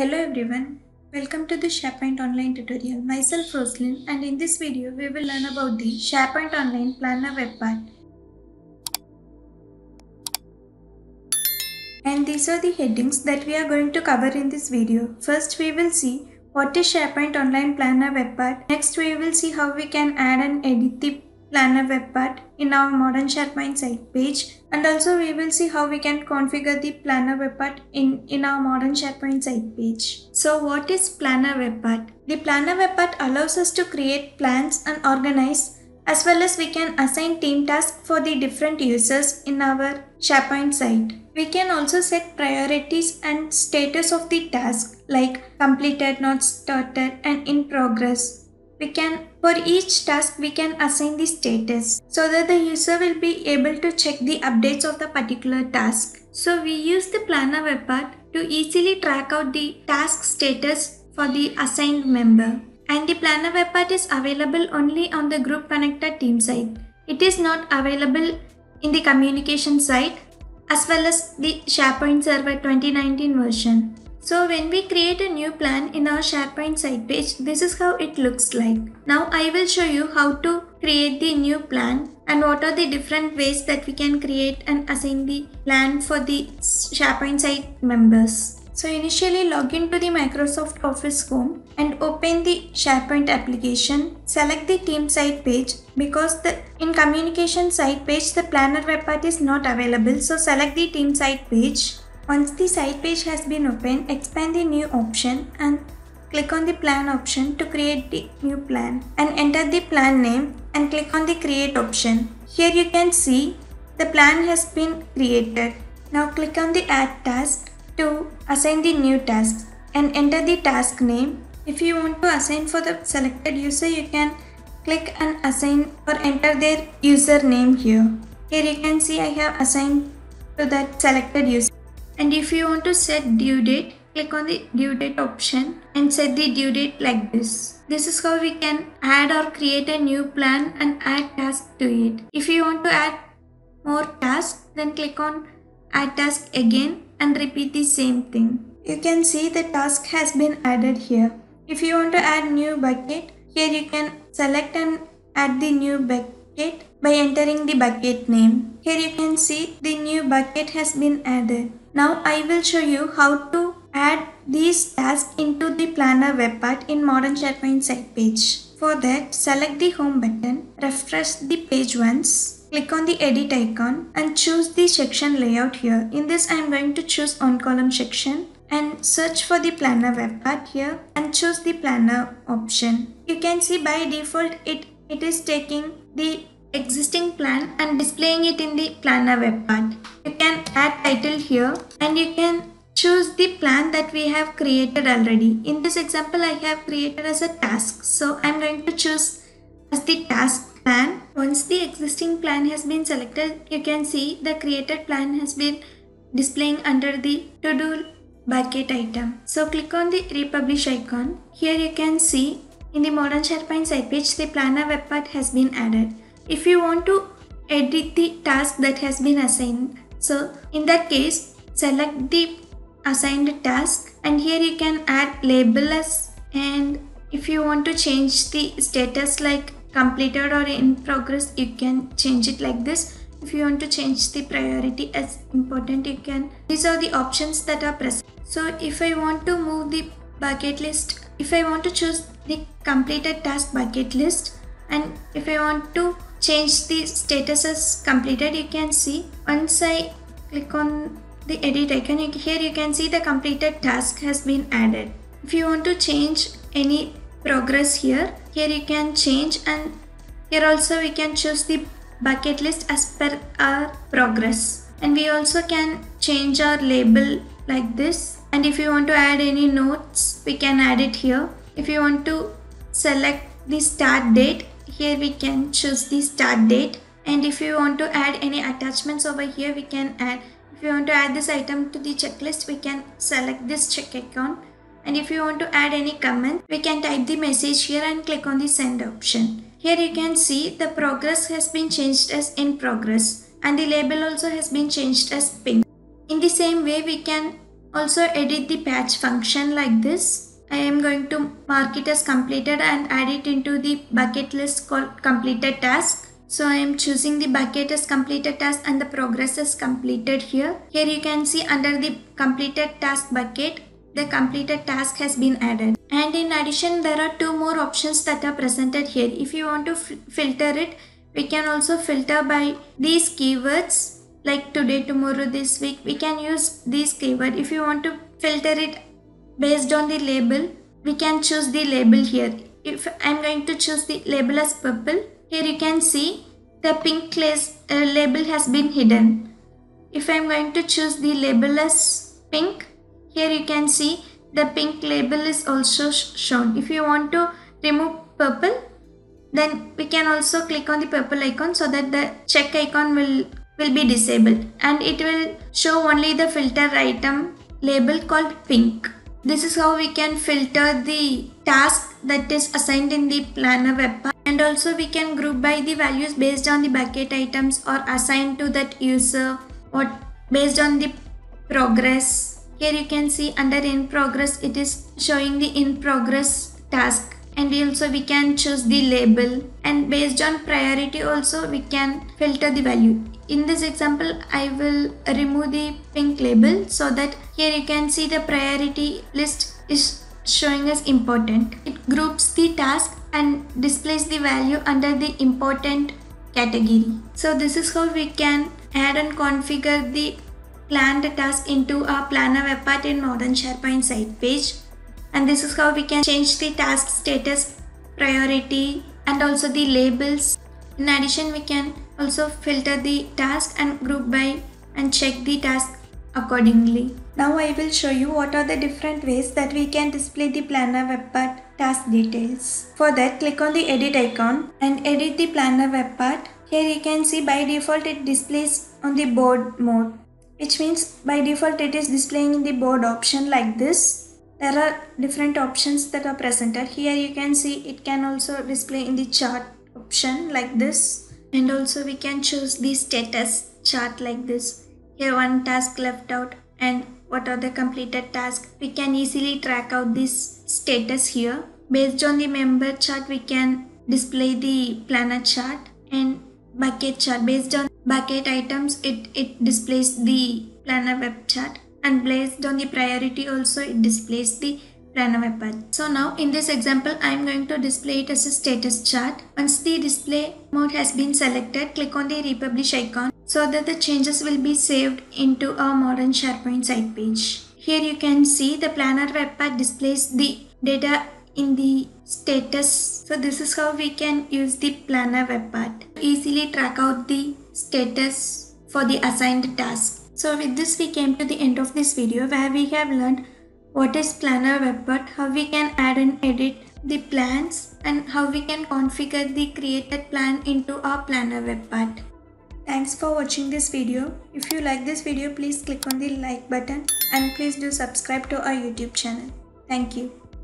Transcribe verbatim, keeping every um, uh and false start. Hello everyone, welcome to the SharePoint Online tutorial. Myself Roslyn, and in this video we will learn about the SharePoint Online Planner Web Part. And these are the headings that we are going to cover in this video. First we will see what is SharePoint Online Planner Web Part. Next we will see how we can add and edit the Planner Web Part in our modern SharePoint site page, and also we will see how we can configure the Planner Web Part in, in our modern SharePoint site page. So what is Planner Web Part? The Planner Web Part allows us to create plans and organize, as well as we can assign team tasks for the different users in our SharePoint site. We can also set priorities and status of the task like completed, not started and in progress. We can, for each task, we can assign the status so that the user will be able to check the updates of the particular task. So we use the Planner Web Part to easily track out the task status for the assigned member. And the Planner Web Part is available only on the Group Connector team site. It is not available in the communication site as well as the SharePoint Server twenty nineteen version. So when we create a new plan in our SharePoint site page, this is how it looks like. Now I will show you how to create the new plan and what are the different ways that we can create and assign the plan for the SharePoint site members. So initially log into the Microsoft Office home and open the SharePoint application. Select the team site page because the in communication site page the Planner Web Part is not available. So select the team site page. Once the site page has been opened, expand the new option and click on the plan option to create the new plan, and enter the plan name and click on the create option. Here you can see the plan has been created. Now click on the add task to assign the new task and enter the task name. If you want to assign for the selected user, you can click and assign or enter their username here. Here you can see I have assigned to that selected user. And if you want to set due date, click on the due date option and set the due date like this. This is how we can add or create a new plan and add tasks to it. If you want to add more tasks, then click on add task again and repeat the same thing. You can see the task has been added here. If you want to add new bucket, here you can select and add the new bucket by entering the bucket name. Here you can see the new bucket has been added. Now I will show you how to add these tasks into the Planner Web Part in modern SharePoint site page. For that, select the home button, refresh the page once, click on the edit icon and choose the section layout here. In this I am going to choose on column section and search for the Planner Web Part here and choose the planner option. You can see by default it, it is taking the existing plan and displaying it in the Planner Web Part. You can add title here and you can choose the plan that we have created already. In this example I have created as a task, so I am going to choose as the task plan. Once the existing plan has been selected, you can see the created plan has been displaying under the to-do bucket item. So click on the republish icon. Here you can see in the modern SharePoint site page the Planner Web Part has been added. If you want to edit the task that has been assigned, so in that case select the assigned task and here you can add label as, and if you want to change the status like completed or in progress, you can change it like this. If you want to change the priority as important, you can. These are the options that are present. So if I want to move the bucket list, if I want to choose the completed task bucket list, and if I want to change the status as completed, you can see once I click on the edit icon, here you can see the completed task has been added. If you want to change any progress here, here you can change, and here also we can choose the bucket list as per our progress, and we also can change our label like this. And if you want to add any notes, we can add it here. If you want to select the start date, here we can choose the start date, and if you want to add any attachments over here, we can add. If you want to add this item to the checklist, we can select this check icon, and if you want to add any comment, we can type the message here and click on the send option. Here you can see the progress has been changed as in progress and the label also has been changed as pink. In the same way we can Also edit the patch function like this. I am going to mark it as completed and add it into the bucket list called completed task. So I am choosing the bucket as completed task and the progress is completed here. Here you can see under the completed task bucket, the completed task has been added. And in addition, there are two more options that are presented here. If you want to filter it, we can also filter by these keywords like today, tomorrow, this week. We can use these keywords. If you want to filter it based on the label, we can choose the label here. If I'm going to choose the label as purple, here you can see the pink label has been hidden. If I am going to choose the label as pink, here you can see the pink label is also shown. If you want to remove purple, then we can also click on the purple icon so that the check icon will, will be disabled. And it will show only the filter item label called pink. This is how we can filter the task that is assigned in the Planner Web Part. And also we can group by the values based on the bucket items or assigned to that user or based on the progress. Here you can see under in progress, it is showing the in progress task. And also we can choose the label, and based on priority also we can filter the value. In this example, I will remove the pink label so that here you can see the priority list is showing as important. It groups the task and displays the value under the important category. So this is how we can add and configure the planned task into our Planner Web Part in modern SharePoint site page. And this is how we can change the task status, priority, and also the labels. In addition, we can also filter the task and group by and check the task accordingly. Now I will show you what are the different ways that we can display the Planner Web Part task details. For that, click on the edit icon and edit the Planner Web Part. Here you can see by default it displays on the board mode, which means by default it is displaying in the board option like this. There are different options that are presented. Here you can see it can also display in the chart option like this. And also we can choose the status chart like this. Here one task left out and what are the completed tasks. We can easily track out this status here. Based on the member chart, we can display the planner chart and bucket chart. Based on bucket items, it, it displays the planner web chart. And based on the priority also, it displays the Planner Web Part. So now in this example, I am going to display it as a status chart. Once the display mode has been selected, click on the republish icon so that the changes will be saved into our modern SharePoint site page. Here you can see the Planner Web Part displays the data in the status. So this is how we can use the Planner Web Part to easily track out the status for the assigned task. So with this, we came to the end of this video where we have learned what is Planner Web Part, how we can add and edit the plans, and how we can configure the created plan into our Planner Web Part. Thanks for watching this video. If you like this video, please click on the like button and please do subscribe to our YouTube channel. Thank you.